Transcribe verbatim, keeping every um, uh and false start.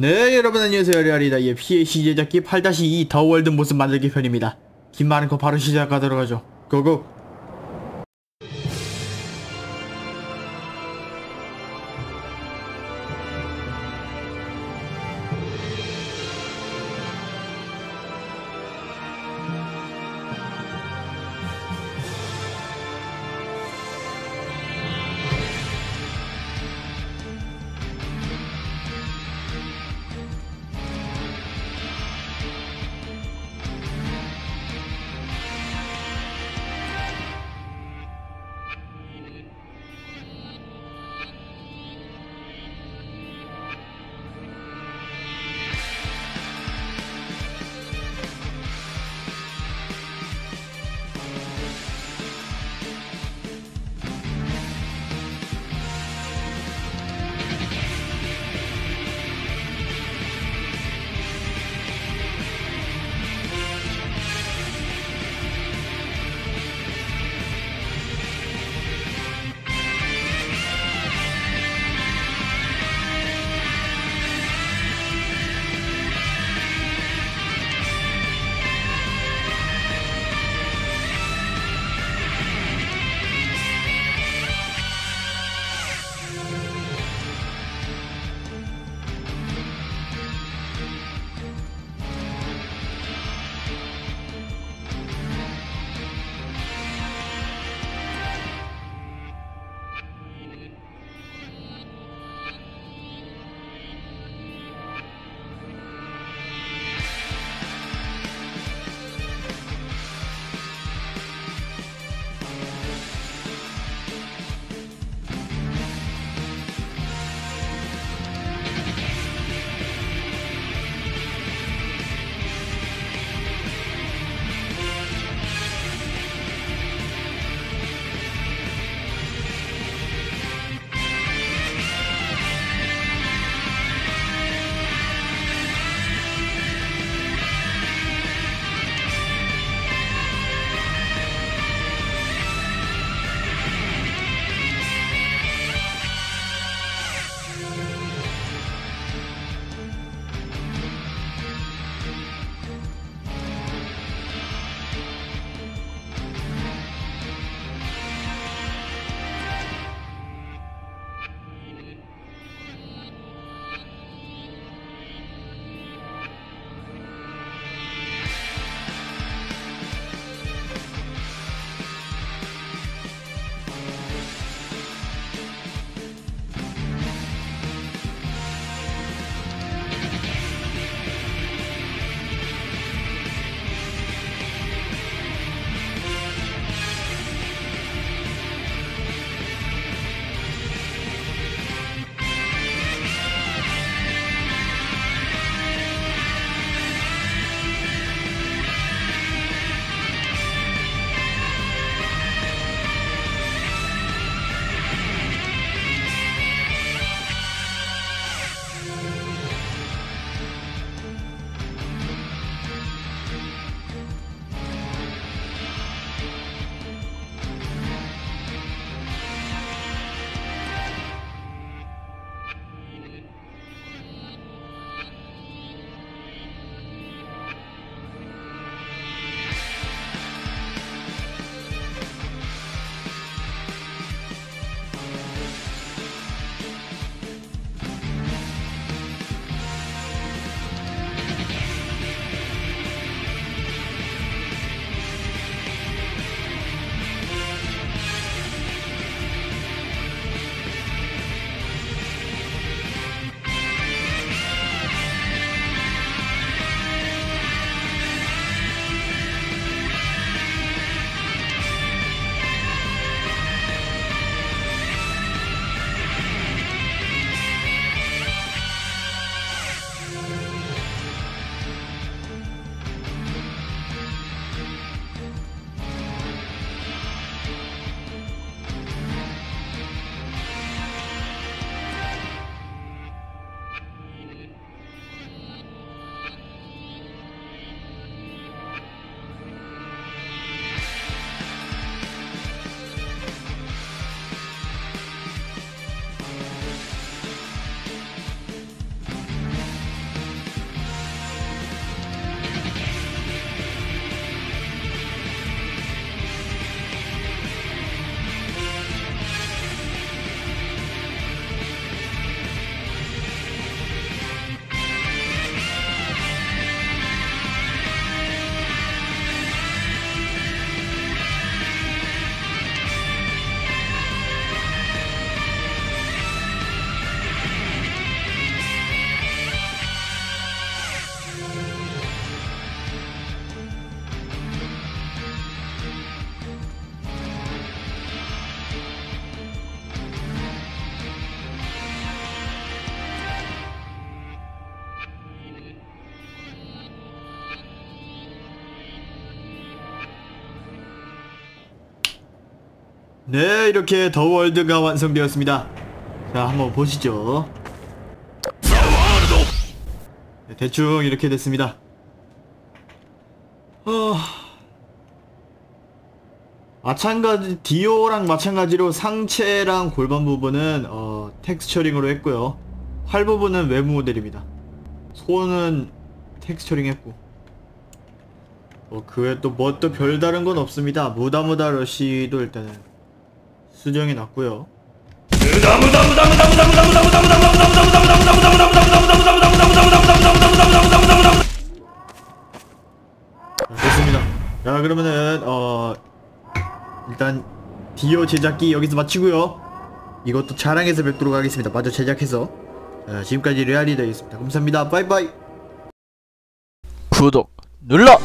네, 여러분 안녕하세요. 레알이다이의 피에이씨 제작기 팔 다시 이 더 월드 모습 만들기 편입니다. 긴 말은 거 바로 시작하도록 하죠. 고고! 네, 이렇게 더 월드가 완성되었습니다. 자, 한번 보시죠. 네, 대충 이렇게 됐습니다. 어... 마찬가지, 디오랑 마찬가지로 상체랑 골반 부분은 어, 텍스처링으로 했고요. 팔 부분은 외부 모델입니다. 손은 텍스처링 했고. 어, 그 외에 또 뭐 또 별다른 건 없습니다. 무다무다 러쉬도 일단은 수정해 놨고요. 됐습니다. 자, 그러면은 어 일단 디오 제작기 여기서 마치고요. 이것도 자랑해서 뵙도록 하겠습니다. 마저 제작해서. 자, 지금까지 레알이다이였습니다. 감사합니다. 바이바이. 구독 눌러.